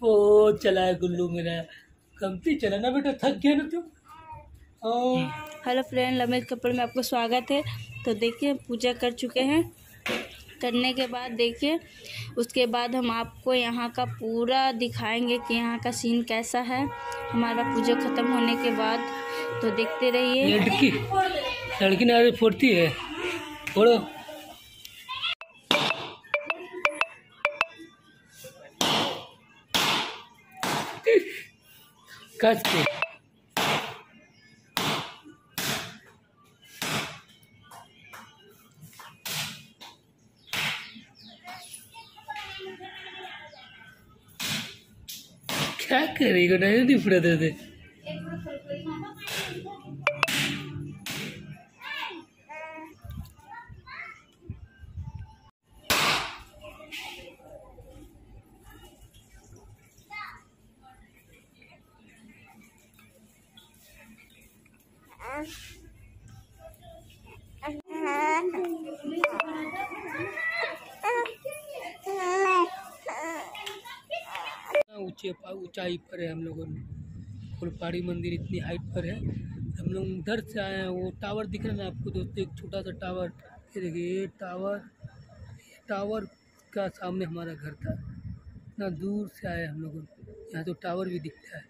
वो चला है गुल्लू मेरा, कमती चला ना बेटा, थक गया ना तुम। हेलो फ्रेंड, लमित कपूर में आपको स्वागत है। तो देखिए पूजा कर चुके हैं, करने के बाद देखिए उसके बाद हम आपको यहाँ का पूरा दिखाएंगे कि यहाँ का सीन कैसा है हमारा पूजा ख़त्म होने के बाद। तो देखते रहिए। लड़की नारे फोड़ती है, फोड़ो। क्या करेगा, नहीं फुरा देते। ऊंचाई पर है हम लोगों ने, गोल पहाड़ी मंदिर इतनी हाइट पर है। हम लोग उधर से आए हैं, वो टावर दिख रहा है आपको दोस्तों, एक छोटा सा टावर, ये देखिए टावर। टावर का सामने हमारा घर था, इतना दूर से आए हम लोगों ने, यहाँ तो टावर भी दिखता है,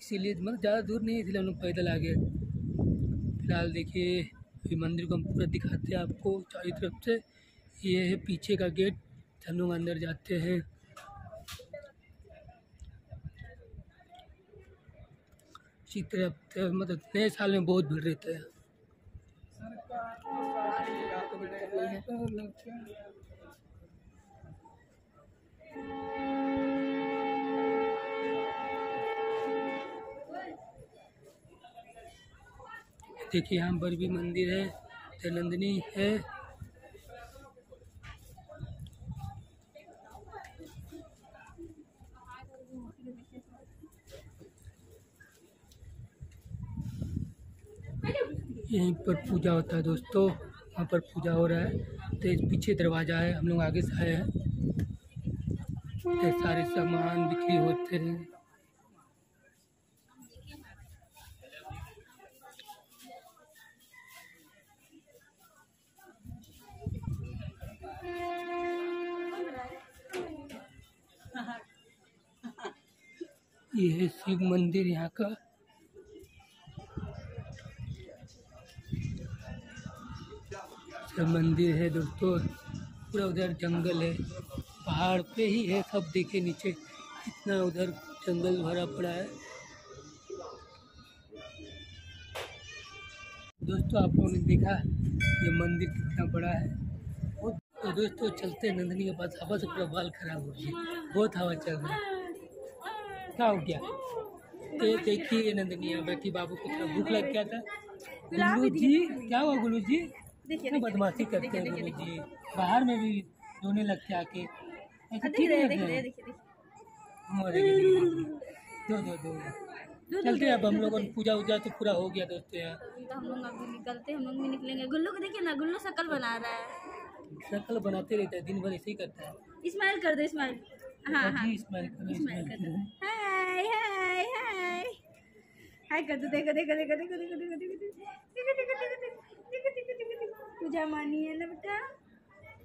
इसीलिए मतलब ज़्यादा दूर नहीं है, इसलिए हम लोग पैदल आ गए। फिलहाल देखिए अभी मंदिर को हम पूरा दिखाते हैं आपको चारों तरफ से। ये है पीछे का गेट, हम लोग अंदर जाते हैं। इसी तरह मतलब नए साल में बहुत भीड़ रहता है। देखिए यहाँ पर भी मंदिर है, नंदिनी है। यहीं पर पूजा होता है दोस्तों, वहाँ पर पूजा हो रहा है। तो इस पीछे दरवाज़ा है, हम लोग आगे से आए हैं। तो सारे सामान बिक्री होते हैं। ये है शिव मंदिर यहाँ का। मंदिर है दोस्तों, पूरा उधर जंगल है, पहाड़ पे ही है सब। देखे नीचे इतना उधर जंगल भरा पड़ा है। दोस्तों आप लोगों ने देखा ये मंदिर कितना बड़ा है। तो दोस्तों चलते नंदिनी के पास, हवा से पूरा बाल खराब हो गई, बहुत हवा चल रही है। क्या हो गया? तो देखिए नंदिनी यहाँ बैठी, बाबू को थोड़ा भूख लग गया था। गुल्लू जी क्या हुआ? गुल्लू जी देखिए बदमाशी करते हैं, गुल्लू जी बाहर में भी रोने लगते आके। दो चलते हैं अब हम लोगों ने पूजा उजा तो पूरा हो गया दोस्तों। यहाँ हम लोग अभी निकलते हैं, हम लोग भी निकलेंगे। गुल्लू को देखिए ना, गुल्लू शक्ल बना रहा है, शक्ल बनाते रहता है दिन भर, ऐसे ही करता है। स्माइल कर दो, स्माइल। हाँ हाँ स्माइल कर दो, हाय हाय हाय हाय कर दो। देखो देखो देखो देखो देखो देखो देखो पूजा मानी है ना बेटा।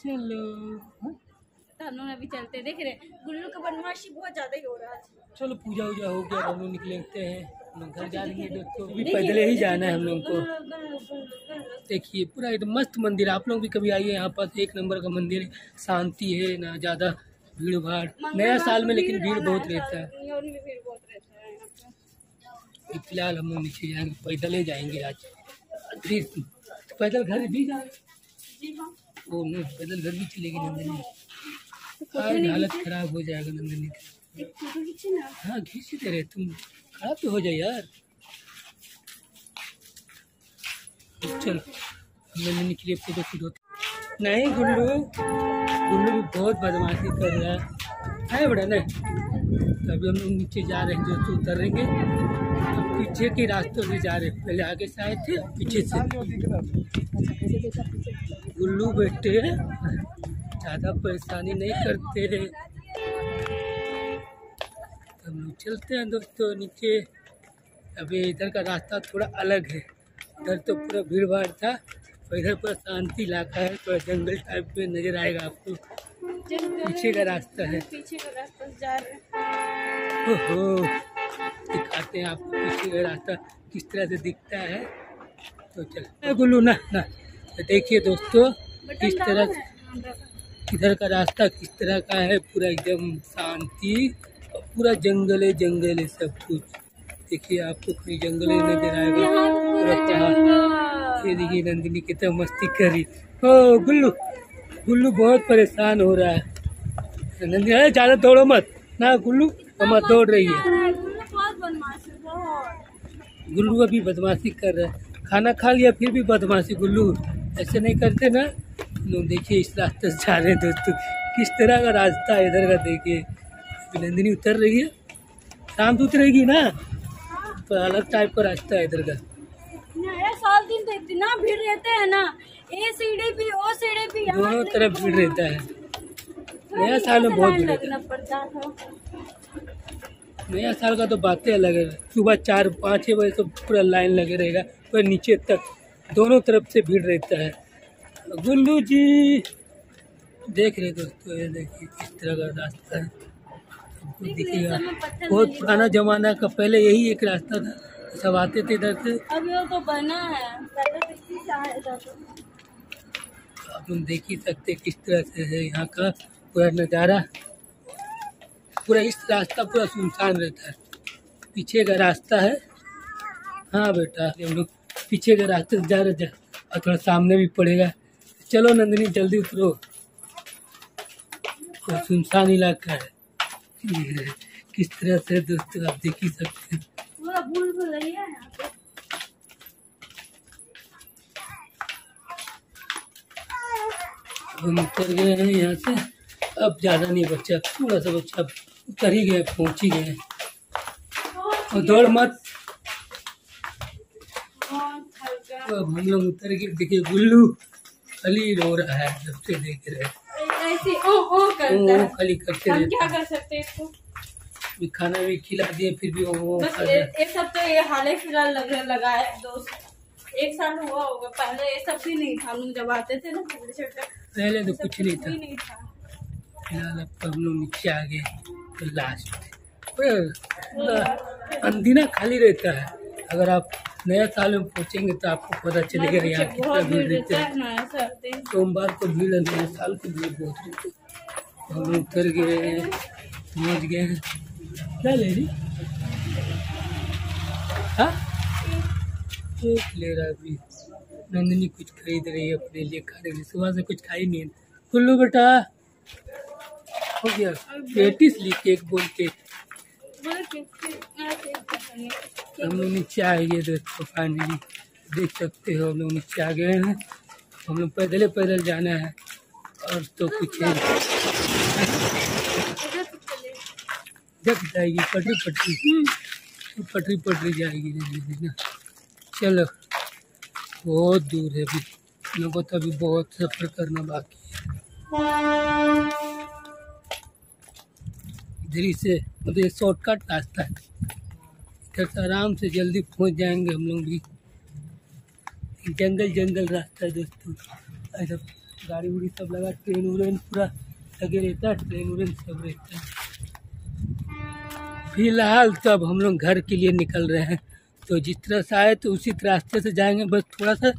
चलो हम अभी चलते, देख रहे गुल्लू का बदमाशी बहुत ज़्यादा ही हो रहा है। चलो पूजा उजा हो गया, हम लोग निकलते हैं, हम लोग घर जा रहे हैं दोस्तों। अभी पैदल ही जाना है हम लोग को। देखिए पूरा एकदम मस्त मंदिर, आप लोग भी कभी आइए यहाँ पर, एक नंबर का मंदिर। शांति है ना, ज़्यादा भीड़ भाड़, नया साल में लेकिन भीड़ बहुत रहता है। फिलहाल हम लोग नीचे जाएंगे, पैदल ही जाएंगे आज। पैदल घर भी जाए वो नहीं, पैदल घर भी चलेगी नंदिनी, हालत खराब हो जाएगा नंदिनी का। हाँ खींचते रहे तुम, खराब तो हो जाए यार। चलो नंदिनी के लिए फोटो शूट होता नहीं। गुल्लू गुल्लू भी बहुत बदमाशी कर रहा है बड़ा ना। तभी हम लोग नीचे जा रहे हैं दोस्तों, उतरेंगे। पीछे के रास्ते से जा रहे, पहले आगे से आए थे, पीछे से। गुल्लू बेटे ज़्यादा परेशानी नहीं करते हैं। हम लोग चलते हैं अंदर। तो नीचे अभी इधर का रास्ता थोड़ा अलग है, इधर तो पूरा भीड़ भाड़ था और इधर पूरा शांति इलाका है, थोड़ा जंगल टाइप में नज़र आएगा आपको। पीछे का रास्ता है, पीछे का रास्ता जा रहा है। ओहो, दिखाते हैं आपको पीछे का रास्ता किस तरह से दिखता है। तो चल गुल्लू ना ना, तो देखिए दोस्तों किस तरह इधर का रास्ता किस तरह का है, पूरा एकदम शांति और पूरा जंगल है, जंगल है सब कुछ। देखिए आपको पूरी जंगल नजर आएगा पूरा पहाड़। ये देखिए नंदिनी कितना मस्ती कर रही। ओ गुल्लू, गुल्लू बहुत परेशान हो रहा है। नंदिनी अरे ज़्यादा दौड़ो मत ना गुल्लू, हम दौड़ रही है। गुल्लू अभी बदमाशी कर रहा है, खाना खा लिया फिर भी बदमाशी। गुल्लू ऐसे नहीं करते ना लोग। देखिए इस रास्ते से जा रहे हैं दोस्तों, किस तरह का रास्ता है इधर का। देखिए नंदिनी उतर रही है, शाम तो उतरेगी ना, पर अलग टाइप का रास्ता है इधर का। नया साल दिन तो इतना भीड़ रहता है ना, ए सीढ़ी पे ओ सीढ़ी पे दोनों तरफ भीड़ रहता है। नया साल में बहुत भीड़ रहता है। नया साल का तो बातें अलग है, सुबह 4-5 बजे तो पूरा लाइन लगे रहेगा, पर नीचे तक दोनों तरफ से भीड़ रहता है। गुल्लू जी देख रहे दोस्तों, ये देखिए किस तरह का रास्ता है आपको दिखेगा। बहुत पुराना ज़माना का, पहले यही एक रास्ता था, सब आते थे इधर से। अब ये तो बना है, आप लोग देख ही सकते किस तरह से है यहाँ का पूरा नज़ारा। पूरा इस रास्ता पूरा सुनसान रहता है, पीछे का रास्ता है। हाँ बेटा हम लोग पीछे का रास्ते से जा रहे, और थोड़ा सामने भी पड़ेगा। चलो नंदिनी जल्दी उतरो, तो सुनसान इलाका है। किस तरह से दोस्तों आप देख ही सकते हैं। हम उतर गए हैं यहाँ से, अब ज़्यादा नहीं बच्चा, थोड़ा सा बच्चा उतर ही गए, पहुँच ही गए। और दौड़ मत। तो अब हम लोग उतर के देखिए गुल्लू खाली रो रहा है, जब से देख रहे ऐसे ओ करता है, खाली करते रहते हैं। क्या कर सकते इसको, भी खाना भी खिला दिए फिर भी ओ बस। ये सब तो ये हाल फिलहाल लगाए दोस्त, एक साल हुआ होगा, पहले ये सब भी नहीं था। हम लोग जब आते थे ना पहले तो कुछ नहीं था। फिलहाल अब हम लोग नीचे आ गए, तो लास्ट अंधेरा खाली रहता है। अगर आप नया साल में पहुँचेंगे तो आपको पता चलेगा यहाँ कितना भीड़ रहता है। सोमवार को भीड़, नया साल को भीड़ बहुत रहती है। हम लोग उतर गए हैं, पहुँच गए हैं। क्या ले रही? हाँ एक ले रहा अभी। नंदिनी कुछ खरीद रही है अपने लिए खाने के लिए, सुबह से कुछ खाई नहीं है। खुल्लू बेटा हो गया, पेटिस ली, केक बोल के। हम लोग नीचे आ गए दोस्तों, फाइनली देख सकते हो हम लोग नीचे आ गए हैं। हम लोग पैदल जाना है और तो कुछ है। जब जाएगी पटरी जाएगी ना। चलो बहुत दूर है अभी, लोगों को अभी बहुत सफ़र करना बाकी है। इधर से मतलब शॉर्टकट रास्ता है, इधर से आराम से जल्दी पहुंच जाएंगे हम लोग भी। जंगल रास्ता है दोस्तों, ऐसा गाड़ी उड़ी सब लगा, ट्रेन उरेन पूरा लगे रहता है, ट्रेन उरेन सब रहता है। फिलहाल तो अब हम लोग घर के लिए निकल रहे हैं, तो जिस तरह से आए तो उसी रास्ते से जाएंगे। बस थोड़ा सा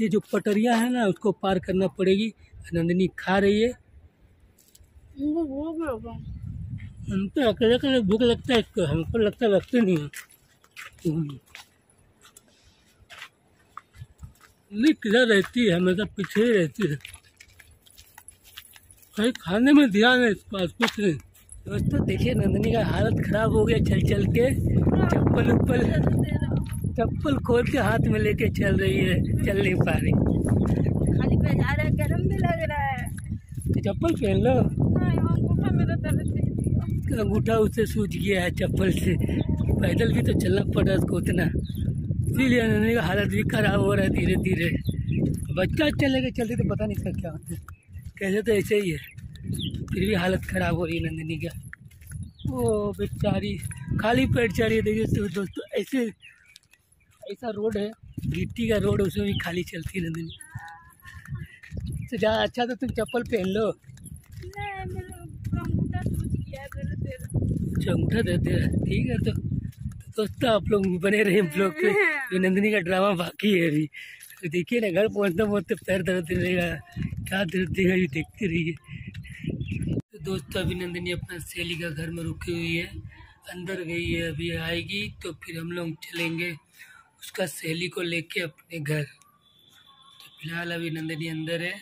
ये जो पटरिया है ना उसको पार करना पड़ेगी। नंदिनी खा रही है, हमको अकेले अकेले भूख लगता है इसको, हमको लगता है लगते नहीं है। किधर रहती है, हमेशा पीछे ही रहती है, कहीं खाने में ध्यान है इसके पास कुछ नहीं। दोस्तों देखिए नंदिनी का हालत ख़राब हो गया चल के, चप्पल खोल के हाथ में लेके चल रही है, चल नहीं पा रही। खाली पैर आ रहा है, गर्म भी लग रहा है। चप्पल पहन लो। अंगूठा उससे सूझ गया है चप्पल से, पैदल भी तो चलना पड़ा उसको उतना, इसीलिए नंदिनी का हालत भी खराब हो रहा है धीरे धीरे। बच्चा चलेगा चलते तो पता नहीं इसका क्या होता है, कैसे तो ऐसे ही है, फिर भी हालत ख़राब हो रही है नंदिनी का। वो बेचारी खाली पेट जा रही है। देखिए तो दोस्तों ऐसे ऐसा रोड है, गिट्टी का रोड, उसमें भी खाली चलती है नंदिनी। तो जहाँ अच्छा तो तुम चप्पल पहन लो। अच्छा अंगूठा देते हैं, ठीक है। तो दोस्तों आप लोग बने रहे ब्लॉग पे, जो नंदिनी का ड्रामा बाकी है अभी। तो देखिए ना, घर पहुँचते पहुँचते पैर दर्द रहेगा, क्या दर्द देगा, ये देखते रहिए। तो दोस्तों अभी नंदिनी अपना सहेली का घर में रुकी हुई है, अंदर गई है, अभी आएगी तो फिर हम लोग चलेंगे उसका सहेली को लेके अपने घर। तो फिलहाल अभी नंदिनी अंदर है,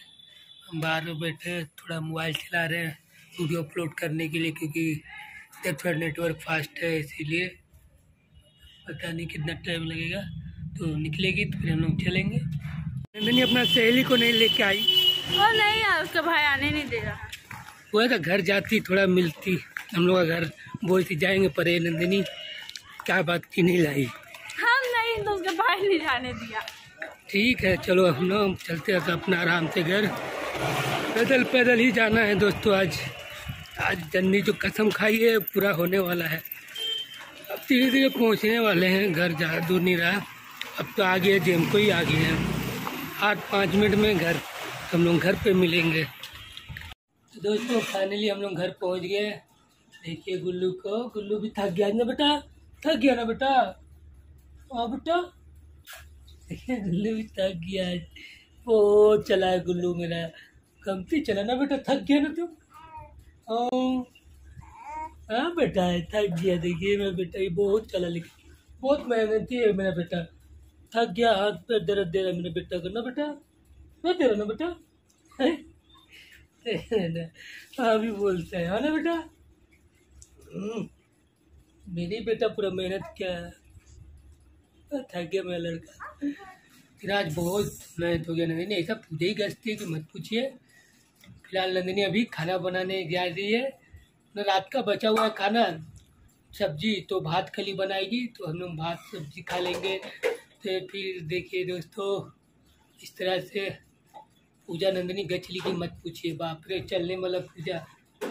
हम बाहर में बैठे हैं, थोड़ा मोबाइल चला रहे हैं वीडियो अपलोड करने के लिए, क्योंकि इधर थोड़ा नेटवर्क फास्ट है, इसीलिए पता नहीं कितना टाइम लगेगा। तो निकलेगी तो फिर हम लोग चलेंगे। नंदिनी अपना सहेली को नहीं लेके आई, वो नहीं यार उसका भाई आने नहीं दे रहा, वो है तो घर जाती थोड़ा मिलती, हम लोग का घर बोलती जाएंगे, पर ये नंदिनी क्या बात की नहीं लाई। हम नहीं तो उसके भाई नहीं जाने दिया। ठीक है चलो हम लोग चलते हैं अपना आराम से घर। पैदल पैदल ही जाना है दोस्तों। आज नंदिनी जो कसम खाई है पूरा होने वाला है। अब धीरे धीरे पहुँचने वाले हैं घर, ज़्यादा दूर नहीं रहा। अब तो आगे है, जेम को ही आगे है, 8-5 मिनट में घर, हम लोग घर पे मिलेंगे। तो दोस्तों फाइनली हम लोग घर पहुँच गए। देखिए गुल्लू को, गुल्लू भी थक गया ना बेटा, थक गया ना बेटा, हाँ बेटा। देखिए गुल्लू भी थक गया, वो चला है गुल्लू मेरा, कमती चला ना बेटा, थक गया ना तुम, हाँ बेटा थक गया। देखिए मेरा बेटा ये बहुत चला, लेकिन बहुत मेहनती है मेरा बेटा, थक गया, हाथ पे दर्द दे रहा मेरे बेटा को ना बेटा, मैं दे रहा ना बेटा, हाँ भी बोलता है, हाँ ना बेटा। मेरी बेटा पूरा मेहनत क्या है, थक गया मेरा लड़का। फिर आज बहुत मेहनत हो गया नंदिनी, ऐसा पूछे ही गजती है कि मत पूछिए। फिलहाल नंदिनी अभी खाना बनाने जा रही है, रात का बचा हुआ है खाना, सब्जी तो भात खली बनाएगी, तो हम लोग भात सब्जी खा लेंगे। तो फिर देखिए दोस्तों इस तरह से पूजा नंदिनी गचली की मत पूछिए, बाप रे चलने मतलब पूजा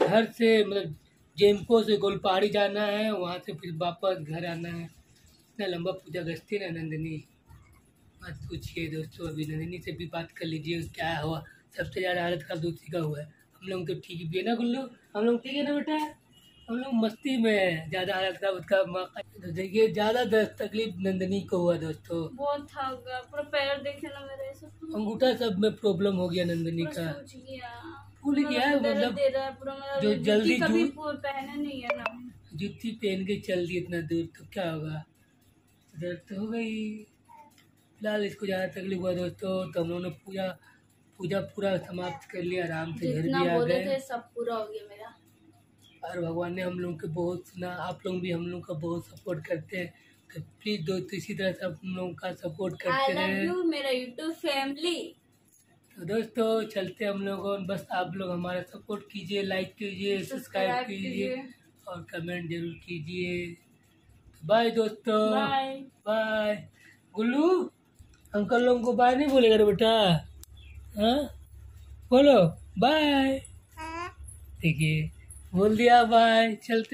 घर से, मतलब जेमको से गोल पहाड़ी जाना है, वहाँ से फिर वापस घर आना है, इतना लंबा पूजा गचती ना नंदिनी, मत पूछिए। दोस्तों अभी नंदिनी से भी बात कर लीजिए, क्या हुआ, सबसे ज़्यादा हालत खराब दूसरी का हुआ है। हम लोग तो ठीक भी है ना गुल्लू, हम लोग ठीक है ना बेटा, हम लोग मस्ती में, ज़्यादा हालत खराब उसका मौका। तो देखिए ज़्यादा दर्द तकलीफ नंदिनी को हुआ दोस्तों, बहुत थक गया पूरा पैर, देखे ना मेरे सब अंगूठा सब में प्रॉब्लम हो गया नंदिनी का, फूल गया, मतलब जो जल्दी पहने नहीं है ना, जूती पहन के चल दी इतना दूर तो क्या होगा, दर्द तो हो गई। फिलहाल इसको ज़्यादा तकलीफ हुआ दोस्तों, तो हम लोगों ने पूजा पूरा समाप्त कर लिया, आराम से घर भी आ गए, सब पूरा हो गया मेरा। और भगवान ने हम लोग के बहुत सुना, आप लोग भी हम लोग का बहुत सपोर्ट करते हैं, तो प्लीज़ दोस्तों इसी तरह से हम लोग का सपोर्ट करते रहें मेरा यूट्यूब फैमिली। तो दोस्तों चलते हम लोगों, बस आप लोग हमारा सपोर्ट कीजिए, लाइक कीजिए, सब्सक्राइब कीजिए और कमेंट जरूर कीजिए। तो बाय दोस्तों, बाय। गुल्लू अंकल लोगों को बाय नहीं बोलेगा रे बेटा, हाँ बोलो बाय, ठीक है बोल दिया, बाय चलते।